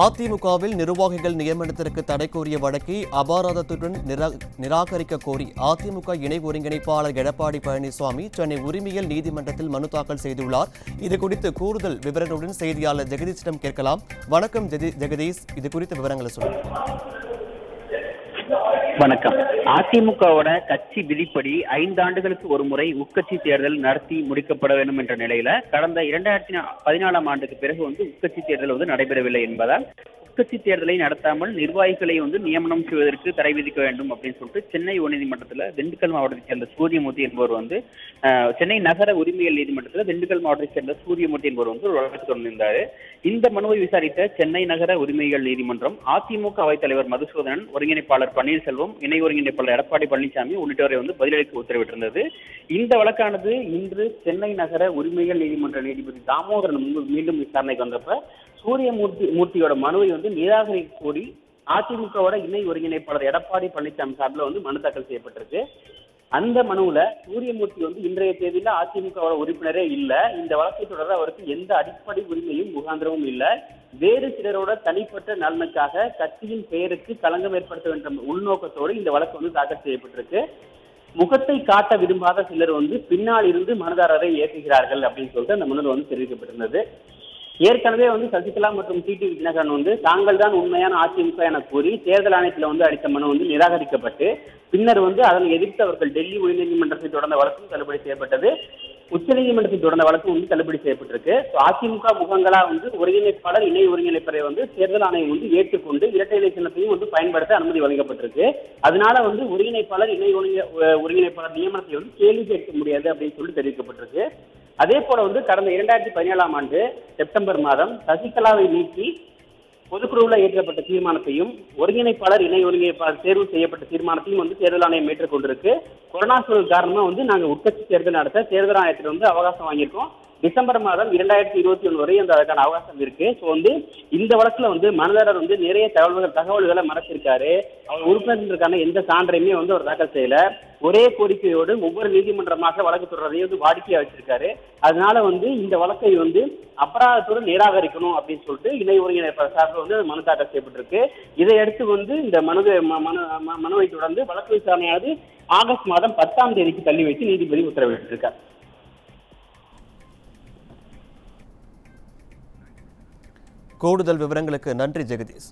அதிமுகவில் நிர்வாகிகள் நியமனத்திற்கு தடை கோரிய வழக்கை அபாராதத்துடன் நிராகரிக்க கோரி அதிமுக இணை ஒருங்கிணைப்பாளர் எடப்பாடி பழனிசாமி சென்னை உரிமையில் நீதிமன்றத்தில் மனு தாக்கல் செய்துள்ளார். இதுகுறித்து கூடுதல் விவரங்களுடன் செய்தியாளர் ஜெகதீஷிடம் கேட்கலாம். வணக்கம் ஜெகதீஷ், இது குறித்த விவரங்களை சொல்லுங்கள். வணக்கம். அதிமுகவோட கட்சி விதிப்படி 5 ஆண்டுகளுக்கு ஒரு முறை உட்கட்சி தேர்தல் நடத்தி முடிக்கப்பட வேண்டும் என்ற நிலையில கடந்த 2014ஆம் ஆண்டுக்கு பிறகு உட்கட்சி தேர்தல் நடைபெறவில்லை என்பதால் உட்கட்சி தேர்தலை நடத்தாமல் நிர்வாகிகளை நியமனம் செய்வதற்கு தடை விதிக்க வேண்டும் அப்படின்னு சொல்லிட்டு சென்னை உயர்நீதிமன்றத்துல திண்டுக்கல் மாவட்டத்தைச் சேர்ந்த சூரியமூர்த்தி என்பவர் சென்னை நகர உரிமையியல் நீதிமன்றத்துல திண்டுக்கல் மாவட்டத்தைச் சேர்ந்த சூரியமூர்த்தி என்பவர் ஒரு வழக்கு தொடர்ந்திருந்தாரு. இந்த மனுவை விசாரித்த சென்னை நகர உரிமையியல் நீதிமன்றம் அதிமுக அவைத் தலைவர் மதுசூதனன், ஒருங்கிணைப்பாளர் பன்னீர்செல்வம், இணை ஒருங்கிணைப்பாளர் எடப்பாடி பழனிசாமி உள்ளிட்டோரை பதிலளிக்க உத்தரவிட்டிருந்தது. இந்த வழக்கானது இன்று சென்னை நகர உரிமையியல் நீதிமன்ற நீதிபதி தாமோதரன் முன்பு மீண்டும் விசாரணைக்கு வந்தப்ப சூரியமூர்த்தியோட மனுவை நிராகரிக்க கோரி அதிமுகவோட இணை ஒருங்கிணைப்பாளர் எடப்பாடி பழனிசாமி சார்பில் மனு தாக்கல் செய்யப்பட்டிருக்கு. அந்த மனுவுல சூரியமூர்த்தி இன்றைய தேதியில அதிமுகவோட உறுப்பினரே இல்ல, இந்த வழக்கை தொடர அவருக்கு எந்த அடிப்படை உரிமையும் முகாந்திரமும் இல்ல, வேறு சிலரோட தனிப்பட்ட நலனுக்காக கட்சியின் பெயருக்கு களங்கம் ஏற்படுத்த வேண்டும் உள்நோக்கத்தோடு இந்த வழக்கு தாக்கல் செய்யப்பட்டிருக்கு. முகத்தை காட்ட விரும்பாத சிலர் பின்னால் இருந்து மனுதாரரை இயக்குகிறார்கள் அப்படின்னு சொல்லிட்டு அந்த மனுவில் தெரிவிக்கப்பட்டிருந்தது. ஏற்கனவே சசிகலா மற்றும் டிடி விஜயநகரன் தாங்கள் தான் உண்மையான அதிமுக என கூறி தேர்தல் ஆணையத்தில் அளித்த மனு நிராகரிக்கப்பட்டு பின்னர் அதனை எதிர்த்து அவர்கள் டெல்லி உயர்நீதிமன்றத்தை தொடர்ந்த வழக்கும் தள்ளுபடி செய்யப்பட்டது. உச்சநீதிமன்றத்தை தொடர்ந்த வழக்கு தள்ளுபடி செய்யப்பட்டிருக்கு. அதிமுக முகங்களா ஒருங்கிணைப்பாளர் இணை ஒருங்கிணைப்பரை தேர்தல் ஆணையம் ஏற்றுக்கொண்டு இரட்டை இலை சின்னத்தையும் பயன்படுத்த அனுமதி வழங்கப்பட்டிருக்கு. அதனால ஒருங்கிணைப்பாளர் இணை ஒருங்கிணைப்பாளர் நியமனத்தை கேள்வி கேட்க முடியாது அப்படின்னு சொல்லி தெரிவிக்கப்பட்டிருக்கு. அதே போல கடந்த 2017ஆம் ஆண்டு செப்டம்பர் மாதம் சசிகலாவை நீக்கி பொதுக்குழுவில் இயற்றப்பட்ட தீர்மானத்தையும் ஒருங்கிணைப்பாளர் இணை ஒருங்கிணைப்பாளர் தேர்வு செய்யப்பட்ட தீர்மானத்தையும் தேர்தல் ஆணையம் ஏற்றுக்கொண்டிருக்கு. கொரோனா சூழல் காரணமா நாங்க உட்கட்சி தேர்தல் நடத்த தேர்தல் ஆணையத்தில் அவகாசம் வாங்கியிருக்கோம். டிசம்பர் மாதம் 2021 வரை அதுக்கான அவகாசம் இருக்கு. ஸோ இந்த வழக்குல மனுதாரர் நிறைய தகவல்களை மறைச்சிருக்காரு. அவர் உறுப்பினர்களுக்கான எந்த சான்றையுமே அவர் தாக்கல் செய்யல. ஒரே கோரிக்கையோடு ஒவ்வொரு நீதிமன்றமாக வழக்கு தொடர்றதையும் வாடிக்கையா வச்சிருக்காரு. அதனால இந்த வழக்கை அபராதத்துடன் நிராகரிக்கணும் அப்படின்னு சொல்லிட்டு இணை ஒருங்கிணைப்பாளர் சார்பில் மனு தாக்கல் செய்யப்பட்டிருக்கு. இதையடுத்து இந்த மனுவை தொடர்ந்து வழக்கு விசாரணையானது ஆகஸ்ட் மாதம் 10ஆம் தேதிக்கு தள்ளி வைத்து நீதிபதி உத்தரவிட்டிருக்கார். கூடுதல் விவரங்களுக்கு நன்றி ஜெகதீஷ்.